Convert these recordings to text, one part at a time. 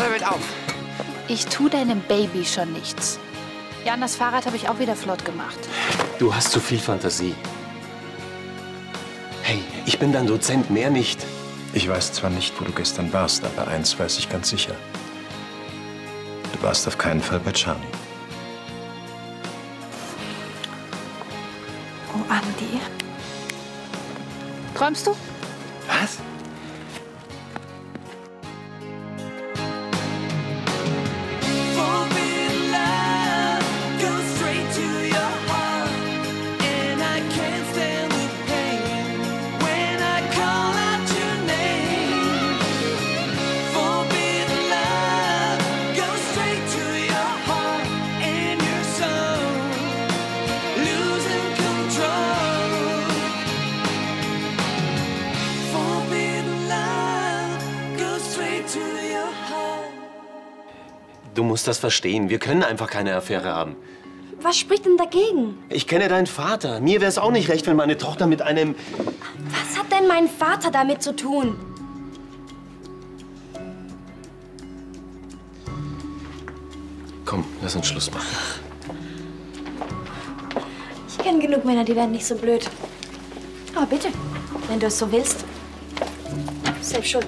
Hör damit auf. Ich tue deinem Baby schon nichts. Jan, das Fahrrad habe ich auch wieder flott gemacht. Du hast zu viel Fantasie. Hey, ich bin dein Dozent, mehr nicht. Ich weiß zwar nicht, wo du gestern warst, aber eins weiß ich ganz sicher. Du warst auf keinen Fall bei Charlie. Oh, Andi. Träumst du? Was? Du musst das verstehen. Wir können einfach keine Affäre haben. Was spricht denn dagegen? Ich kenne deinen Vater. Mir wäre es auch nicht recht, wenn meine Tochter mit einem... Was hat denn mein Vater damit zu tun? Komm, lass uns Schluss machen. Ich kenne genug Männer, die werden nicht so blöd. Aber bitte, wenn du es so willst. Selbst schuld.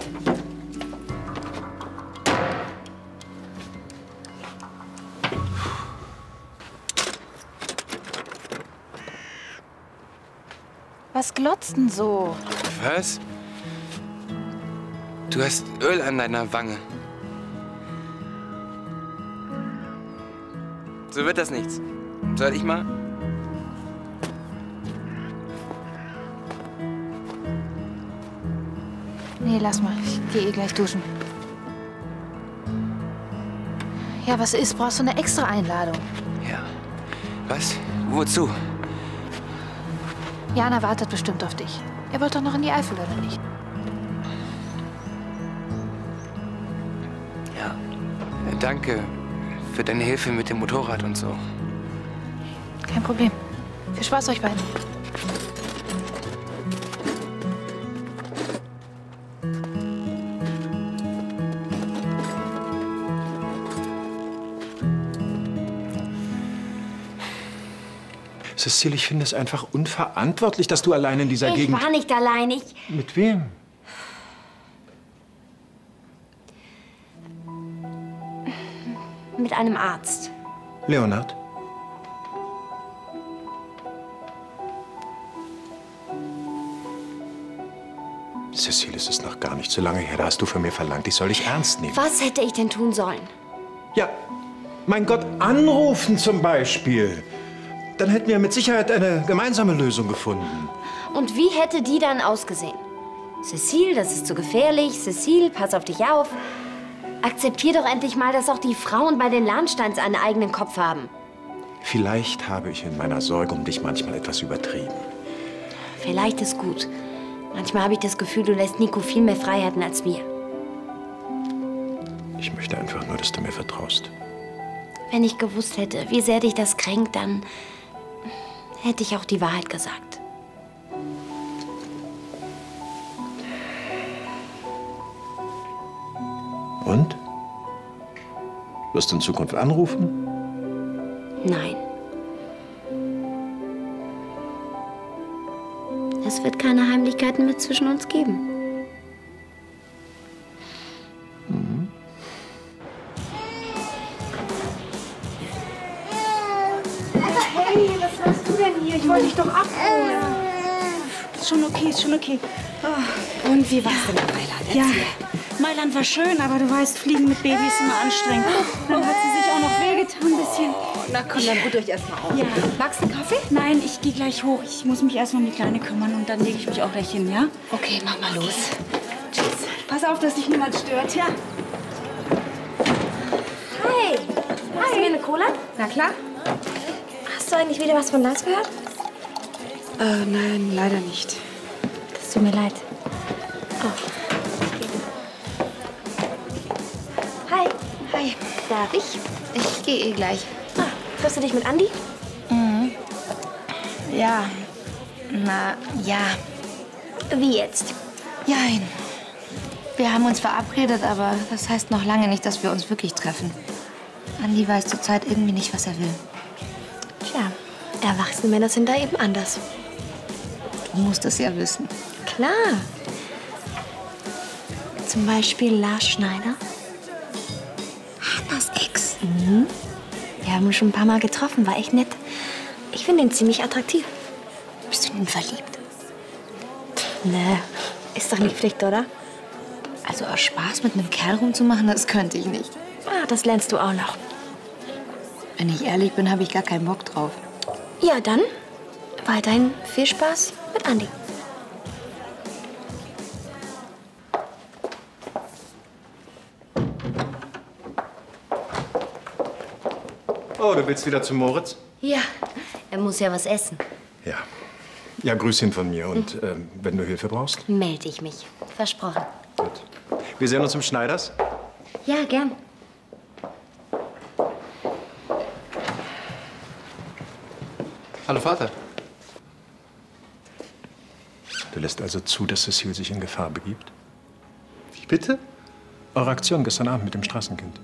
Was glotzt denn so? Was? Du hast Öl an deiner Wange. So wird das nichts. Soll ich mal? Nee, lass mal. Ich gehe eh gleich duschen. Ja, was ist? Brauchst du eine extra Einladung? Ja. Was? Wozu? Jana wartet bestimmt auf dich. Er wollte doch noch in die Eifel, oder nicht? Ja. Danke für deine Hilfe mit dem Motorrad und so. Kein Problem. Viel Spaß euch beiden. Cecile, ich finde es einfach unverantwortlich, dass du allein in dieser Gegend... Ich war nicht allein, ich... Mit wem? Mit einem Arzt. Leonard? Cecile, es ist noch gar nicht so lange her. Da hast du von mir verlangt, ich soll dich ernst nehmen. Was hätte ich denn tun sollen? Ja, mein Gott, anrufen zum Beispiel. Dann hätten wir mit Sicherheit eine gemeinsame Lösung gefunden. Und wie hätte die dann ausgesehen? Cecile, das ist zu gefährlich. Cecile, pass auf dich auf. Akzeptier doch endlich mal, dass auch die Frauen bei den Lahnsteins einen eigenen Kopf haben. Vielleicht habe ich in meiner Sorge um dich manchmal etwas übertrieben. Vielleicht ist gut. Manchmal habe ich das Gefühl, du lässt Nico viel mehr Freiheiten als mir. Ich möchte einfach nur, dass du mir vertraust. Wenn ich gewusst hätte, wie sehr dich das kränkt, dann... hätte ich auch die Wahrheit gesagt. Und? Wirst du in Zukunft anrufen? Nein. Es wird keine Heimlichkeiten mehr zwischen uns geben. Ich wollte dich doch abholen. Ist schon okay, ist schon okay. Oh. Und wie war's denn in Mailand? Erzähl. Ja, Mailand war schön, aber du weißt, Fliegen mit Babys ist immer anstrengend. Dann hat sie sich auch noch wehgetan, ein bisschen. Oh, na komm, dann ruht euch erstmal auf. Ja. Magst du einen Kaffee? Nein, ich gehe gleich hoch. Ich muss mich erstmal um die Kleine kümmern und dann lege ich mich auch gleich hin, ja? Okay, mach mal los. Tschüss. Pass auf, dass dich niemand stört, ja? Hey, hast du mir eine Cola? Na klar. Hast du eigentlich wieder was von Lars gehört? Nein, leider nicht. Das tut mir leid. Oh. Hi. Hi. Darf ich? Ich gehe eh gleich. Ah, triffst du dich mit Andi? Mhm. Ja. Na, ja. Wie jetzt? Jein. Wir haben uns verabredet, aber das heißt noch lange nicht, dass wir uns wirklich treffen. Andi weiß zurzeit irgendwie nicht, was er will. Tja, erwachsene Männer sind da eben anders. Du musst es ja wissen. Klar. Zum Beispiel Lars Schneider. Hannas Ex. Mhm. Wir haben ihn schon ein paar Mal getroffen, war echt nett. Ich finde ihn ziemlich attraktiv. Bist du in ihn verliebt? Nee, ist doch nicht Pflicht, oder? Also aus Spaß mit einem Kerl rumzumachen, das könnte ich nicht. Ah, das lernst du auch noch. Wenn ich ehrlich bin, habe ich gar keinen Bock drauf. Ja, dann weiterhin viel Spaß mit Andi. Oh, du willst wieder zu Moritz? Ja, er muss ja was essen. Ja. Ja, grüß ihn von mir. Und wenn du Hilfe brauchst? Melde ich mich. Versprochen. Gut. Wir sehen uns im Schneiders. Ja, gern. Hallo, Vater. Du lässt also zu, dass Cecile sich in Gefahr begibt? Wie bitte? Eure Aktion gestern Abend mit dem Straßenkind.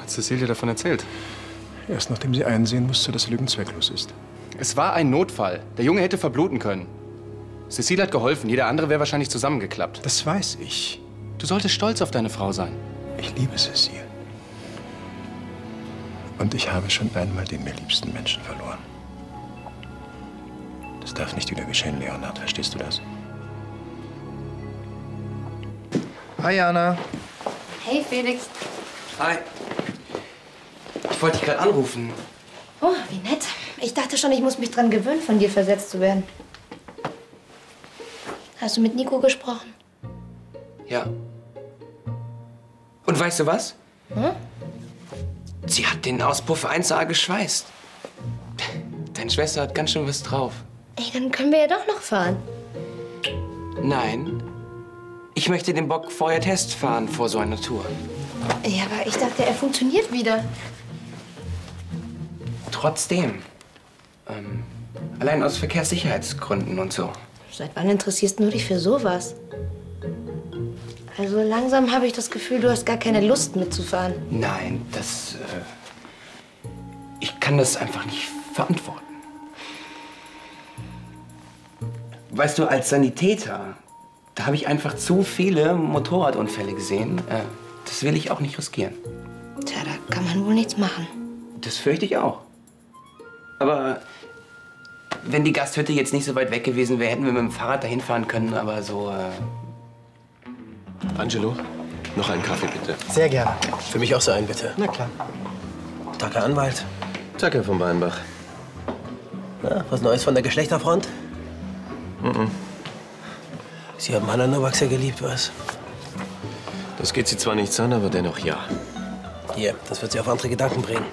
Hat Cecile davon erzählt? Erst nachdem sie einsehen musste, dass Lügen zwecklos ist. Es war ein Notfall. Der Junge hätte verbluten können. Cecile hat geholfen. Jeder andere wäre wahrscheinlich zusammengeklappt. Das weiß ich. Du solltest stolz auf deine Frau sein. Ich liebe Cecile. Und ich habe schon einmal den mir liebsten Menschen verloren. Das darf nicht wieder geschehen, Leonard. Verstehst du das? Hi, Jana. Hey, Felix. Hi. Ich wollte dich gerade anrufen. Oh, wie nett. Ich dachte schon, ich muss mich dran gewöhnen, von dir versetzt zu werden. Hast du mit Nico gesprochen? Ja. Und weißt du was? Hm? Sie hat den Auspuff 1A geschweißt. Deine Schwester hat ganz schön was drauf. Ey, dann können wir ja doch noch fahren. Nein. Ich möchte den Bock vorher Test fahren vor so einer Tour. Ja, aber ich dachte, er funktioniert wieder. Trotzdem. Allein aus Verkehrssicherheitsgründen und so. Seit wann interessierst du dich für sowas? Also langsam habe ich das Gefühl, du hast gar keine Lust mitzufahren. Nein, das... ich kann das einfach nicht verantworten. Weißt du, als Sanitäter, da habe ich einfach zu viele Motorradunfälle gesehen. Das will ich auch nicht riskieren. Tja, da kann man wohl nichts machen. Das fürchte ich auch. Aber wenn die Gasthütte jetzt nicht so weit weg gewesen wäre, hätten wir mit dem Fahrrad dahin fahren können, aber so... Angelo, noch einen Kaffee, bitte. Sehr gerne. Für mich auch so einen, bitte. Na klar. Tag, Herr Anwalt. Tag, Herr von Beinbach. Na, was Neues von der Geschlechterfront? Mhm. Sie haben Hanna Nowak sehr geliebt, was? Das geht sie zwar nichts an, aber dennoch ja. Hier, das wird sie auf andere Gedanken bringen.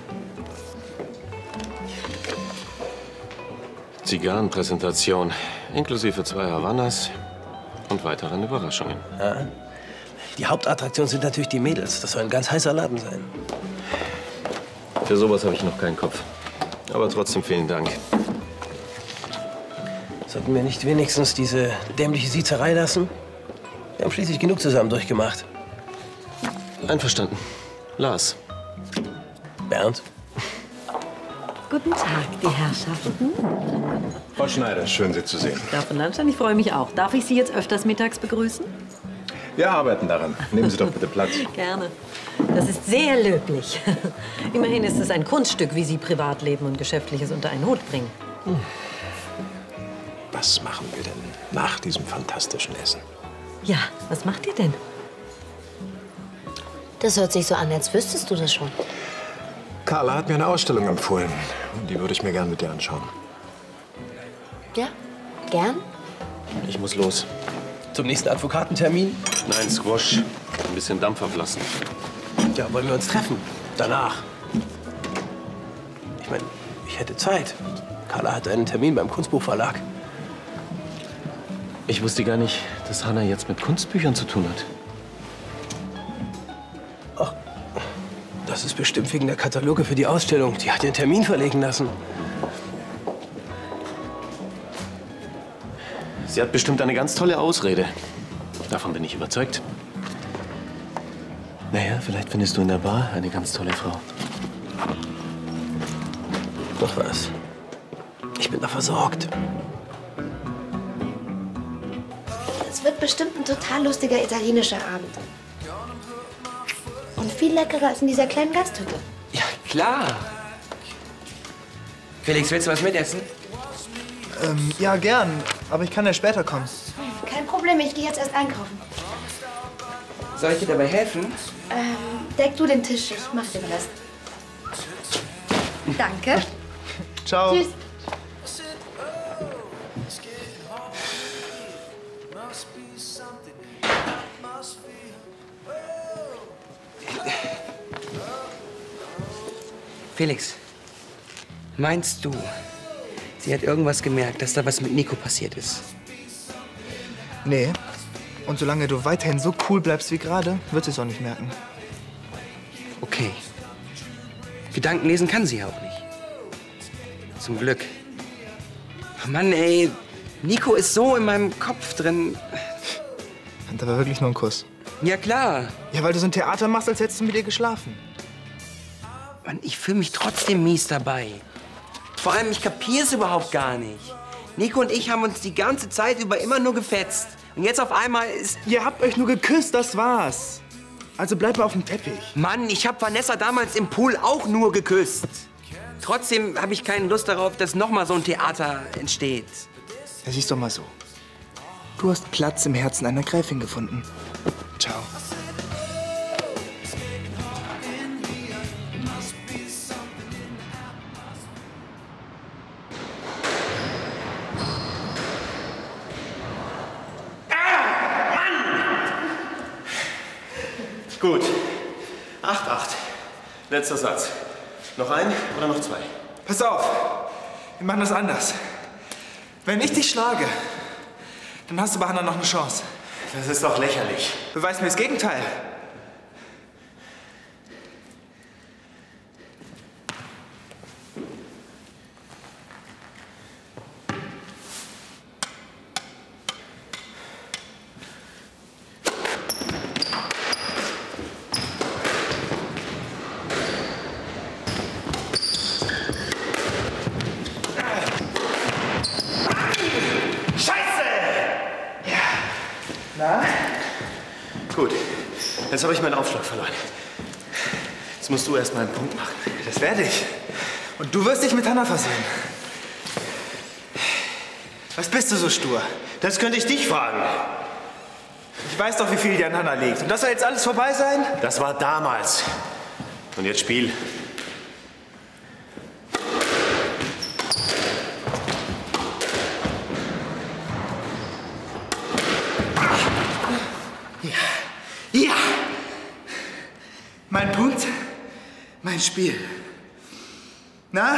Zigarrenpräsentation, inklusive 2 Havanas und weiteren Überraschungen. Ja. Die Hauptattraktion sind natürlich die Mädels. Das soll ein ganz heißer Laden sein. Für sowas habe ich noch keinen Kopf. Aber trotzdem vielen Dank. Sollten wir nicht wenigstens diese dämliche Siezerei lassen? Wir haben schließlich genug zusammen durchgemacht. Einverstanden. Lars. Bernd. Guten Tag, die Herrschaften. Frau Schneider, schön, Sie zu sehen. Frau von Lahnstein, ich freue mich auch. Darf ich Sie jetzt öfters mittags begrüßen? Wir arbeiten daran. Nehmen Sie doch bitte Platz. Gerne. Das ist sehr löblich. Immerhin ist es ein Kunststück, wie Sie Privatleben und Geschäftliches unter einen Hut bringen. Was machen wir denn nach diesem fantastischen Essen? Ja, was macht ihr denn? Das hört sich so an, als wüsstest du das schon. Carla hat mir eine Ausstellung empfohlen. Die würde ich mir gern mit dir anschauen. Ja, gern. Ich muss los. Zum nächsten Advokatentermin? Nein, Squash. Ein bisschen Dampf ablassen. Ja, wollen wir uns treffen? Danach. Ich meine, ich hätte Zeit. Carla hat einen Termin beim Kunstbuchverlag. Ich wusste gar nicht, dass Hanna jetzt mit Kunstbüchern zu tun hat. Ach, das ist bestimmt wegen der Kataloge für die Ausstellung. Die hat den Termin verlegen lassen. Sie hat bestimmt eine ganz tolle Ausrede. Davon bin ich überzeugt. Naja, vielleicht findest du in der Bar eine ganz tolle Frau. Doch was. Ich bin da versorgt. Es wird bestimmt ein total lustiger italienischer Abend. Und viel leckerer als in dieser kleinen Gasthütte. Ja, klar. Felix, willst du was mitessen? Ja, gern. Aber ich kann ja später kommen. Kein Problem, ich gehe jetzt erst einkaufen. Soll ich dir dabei helfen? Deck du den Tisch, ich mach dir was. Danke. Ciao. Tschüss. Felix, meinst du, sie hat irgendwas gemerkt, dass da was mit Nico passiert ist? Nee. Und solange du weiterhin so cool bleibst wie gerade, wird sie es auch nicht merken. Okay. Gedanken lesen kann sie ja auch nicht. Zum Glück. Oh Mann, ey. Nico ist so in meinem Kopf drin. Und da war wirklich nur ein Kuss. Ja, klar. Ja, weil du so ein Theater machst, als hättest du mit ihr geschlafen. Mann, ich fühle mich trotzdem mies dabei. Vor allem, ich kapiere es überhaupt gar nicht. Nico und ich haben uns die ganze Zeit über immer nur gefetzt. Und jetzt auf einmal ist... Ihr habt euch nur geküsst, das war's. Also bleib mal auf dem Teppich. Mann, ich habe Vanessa damals im Pool auch nur geküsst. Trotzdem habe ich keine Lust darauf, dass noch mal so ein Theater entsteht. Ja, siehst doch mal so. Du hast Platz im Herzen einer Gräfin gefunden. Ciao. Gut. 8-8. Letzter Satz. Noch ein oder noch zwei? Pass auf. Wir machen das anders. Wenn ich dich schlage, dann hast du bei Hanna noch eine Chance. Das ist doch lächerlich. Beweis mir das Gegenteil. Jetzt habe ich meinen Aufschlag verloren. Jetzt musst du erst mal einen Punkt machen. Das werde ich. Und du wirst dich mit Hanna versöhnen. Was bist du so stur? Das könnte ich dich fragen. Ich weiß doch, wie viel dir an Hanna liegt. Und das soll jetzt alles vorbei sein? Das war damals. Und jetzt Spiel. Spiel. Na,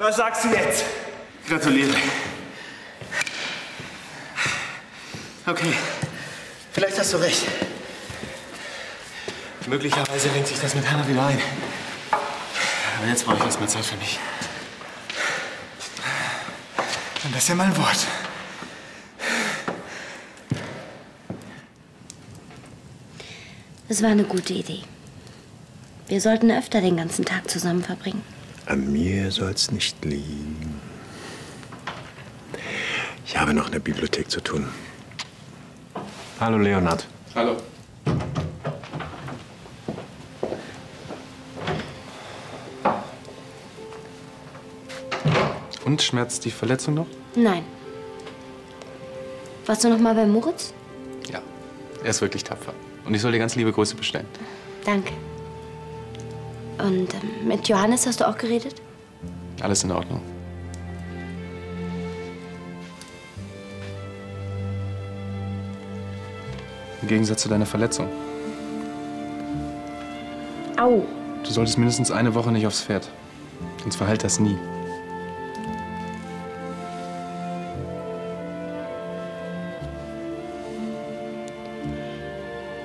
was sagst du jetzt? Gratuliere. Okay, vielleicht hast du recht. Möglicherweise lenkt sich das mit Hanna wieder ein. Aber jetzt brauche ich erstmal Zeit für mich. Und das ist ja mein Wort. Das war eine gute Idee. Wir sollten öfter den ganzen Tag zusammen verbringen. An mir soll's nicht liegen. Ich habe noch in der Bibliothek zu tun. Hallo, Leonard. Hallo. Und schmerzt die Verletzung noch? Nein. Warst du noch mal bei Moritz? Ja, er ist wirklich tapfer. Und ich soll dir ganz liebe Grüße bestellen. Danke. Und mit Johannes hast du auch geredet? Alles in Ordnung. Im Gegensatz zu deiner Verletzung. Au. Du solltest mindestens eine Woche nicht aufs Pferd. Sonst verheilt das nie.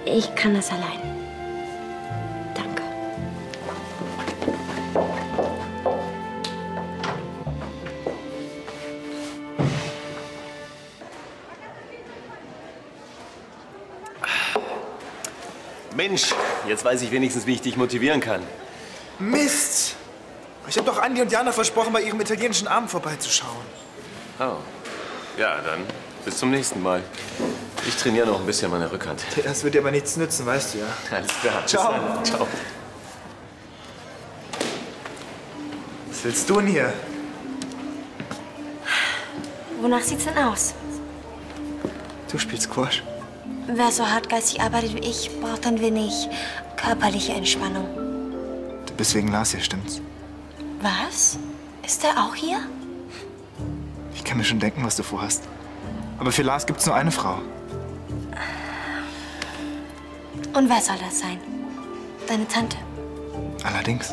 Ich kann das allein. Mensch, jetzt weiß ich wenigstens, wie ich dich motivieren kann. Mist! Ich habe doch Andi und Jana versprochen, bei ihrem italienischen Abend vorbeizuschauen. Oh. Ja, dann bis zum nächsten Mal. Ich trainiere noch ein bisschen meine Rückhand. Das wird dir aber nichts nützen, weißt du ja. Alles klar. Ciao. Ciao. Was willst du denn hier? Wonach sieht's denn aus? Du spielst Squash. Wer so hartgeistig arbeitet wie ich, braucht ein wenig körperliche Entspannung. Du bist wegen Lars hier, stimmt's? Was? Ist der auch hier? Ich kann mir schon denken, was du vorhast. Aber für Lars gibt's nur eine Frau. Und wer soll das sein? Deine Tante? Allerdings.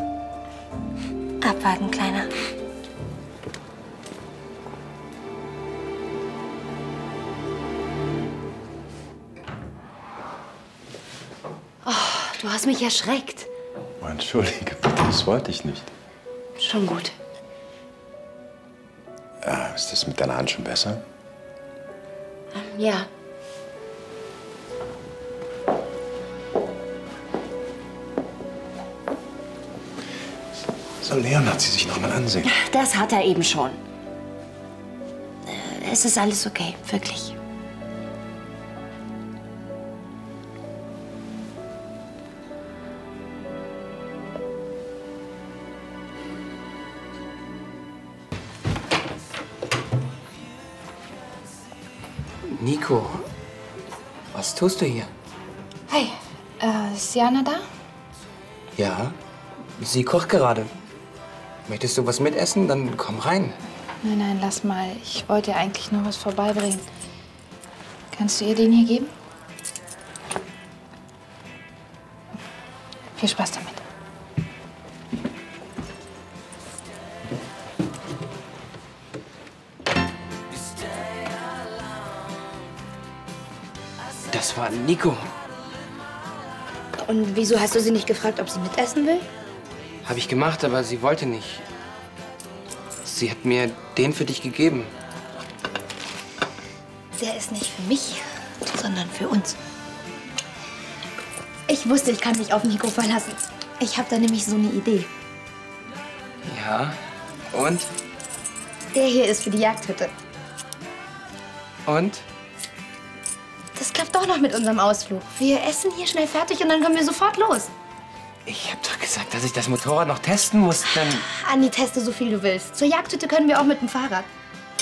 Abwarten, Kleiner. Oh, du hast mich erschreckt. Oh, entschuldige bitte, das wollte ich nicht. Schon gut. Ist das mit deiner Hand schon besser? Ja. Soll Leonard sie sich noch mal ansehen? Das hat er eben schon. Es ist alles okay, wirklich. Nico, was tust du hier? Hi, ist Jana da? Ja, sie kocht gerade. Möchtest du was mitessen? Dann komm rein. Nein, nein, lass mal. Ich wollte dir eigentlich nur was vorbeibringen. Kannst du ihr den hier geben? Viel Spaß damit. Das war Nico. Und wieso hast du sie nicht gefragt, ob sie mitessen will? Habe ich gemacht, aber sie wollte nicht. Sie hat mir den für dich gegeben. Der ist nicht für mich, sondern für uns. Ich wusste, ich kann mich auf Nico verlassen. Ich habe da nämlich so eine Idee. Ja, und? Der hier ist für die Jagdhütte. Und? Das klappt doch noch mit unserem Ausflug. Wir essen hier schnell fertig und dann können wir sofort los. Ich hab doch gesagt, dass ich das Motorrad noch testen muss, dann... Andi, teste so viel du willst. Zur Jagdhütte können wir auch mit dem Fahrrad.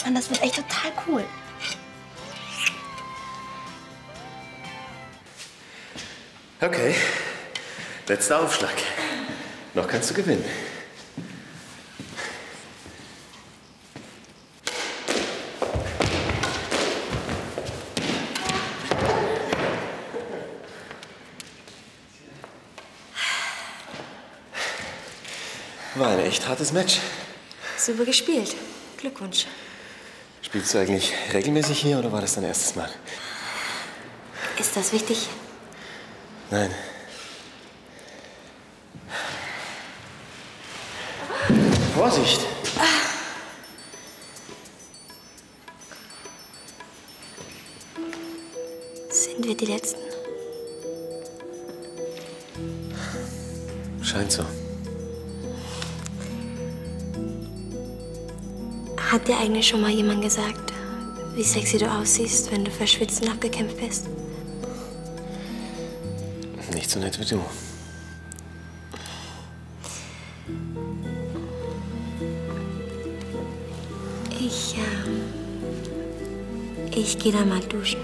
Mann, das wird echt total cool. Okay, letzter Aufschlag. Noch kannst du gewinnen. War ein echt hartes Match. Super gespielt. Glückwunsch. Spielst du eigentlich regelmäßig hier oder war das dein erstes Mal? Ist das wichtig? Nein. Vorsicht! Sind wir die Letzten? Scheint so. Hat dir eigentlich schon mal jemand gesagt, wie sexy du aussiehst, wenn du verschwitzt und abgekämpft bist? Nicht so nett wie du. Ich gehe da mal duschen.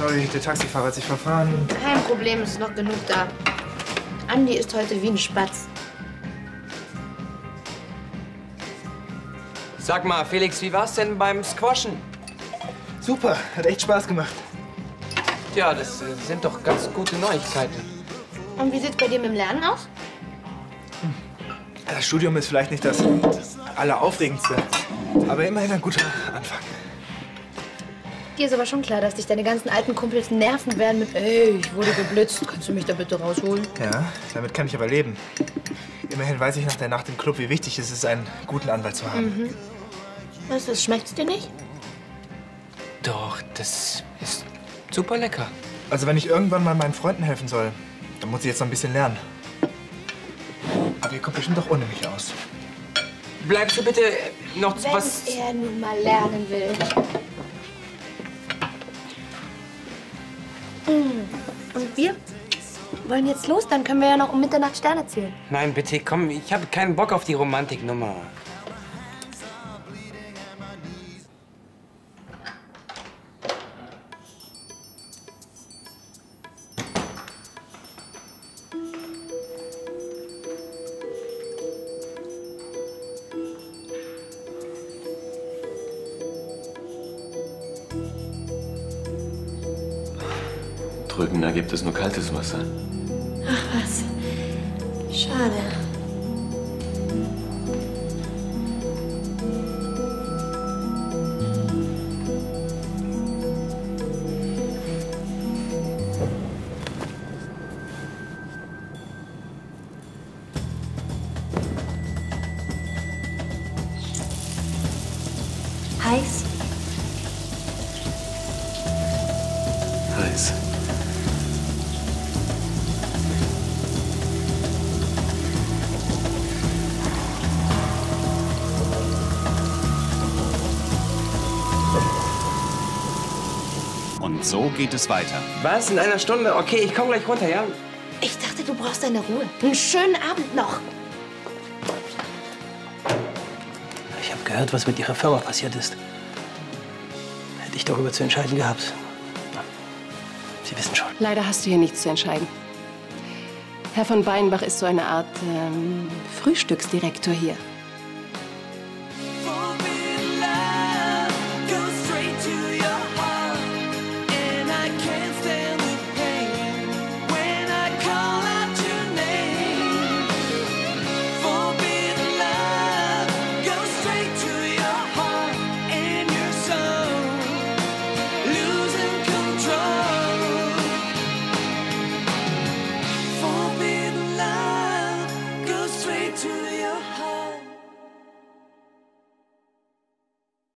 Sorry, der Taxifahrer hat sich verfahren. Kein Problem, es ist noch genug da. Andi ist heute wie ein Spatz. Sag mal, Felix, wie war's denn beim Squashen? Super, hat echt Spaß gemacht. Tja, das sind doch ganz gute Neuigkeiten. Und wie sieht's bei dir mit dem Lernen aus? Das Studium ist vielleicht nicht das Alleraufregendste, aber immerhin ein guter Anfang. Dir ist aber schon klar, dass dich deine ganzen alten Kumpels nerven werden mit ey, ich wurde geblitzt, kannst du mich da bitte rausholen? Ja, damit kann ich aber leben. Immerhin weiß ich nach der Nacht im Club, wie wichtig es ist, einen guten Anwalt zu haben. Mhm. Was ist, schmeckt's dir nicht? Doch, das ist super lecker. Also wenn ich irgendwann mal meinen Freunden helfen soll, dann muss ich jetzt noch ein bisschen lernen. Aber ihr kommt bestimmt doch ohne mich aus. Bleibst du bitte noch was... Wenn er nun mal lernen will. Und wir wollen jetzt los, dann können wir ja noch um Mitternacht Sterne zählen. Nein, bitte, komm, ich habe keinen Bock auf die Romantiknummer. Da gibt es nur kaltes Wasser. Ach was. Schade. Heiß? Heiß. So geht es weiter. Was? In einer Stunde? Okay, ich komme gleich runter, ja? Ich dachte, du brauchst deine Ruhe. Einen schönen Abend noch. Ich habe gehört, was mit ihrer Firma passiert ist. Hätte ich darüber zu entscheiden gehabt. Sie wissen schon. Leider hast du hier nichts zu entscheiden. Herr von Beinbach ist so eine Art Frühstücksdirektor hier.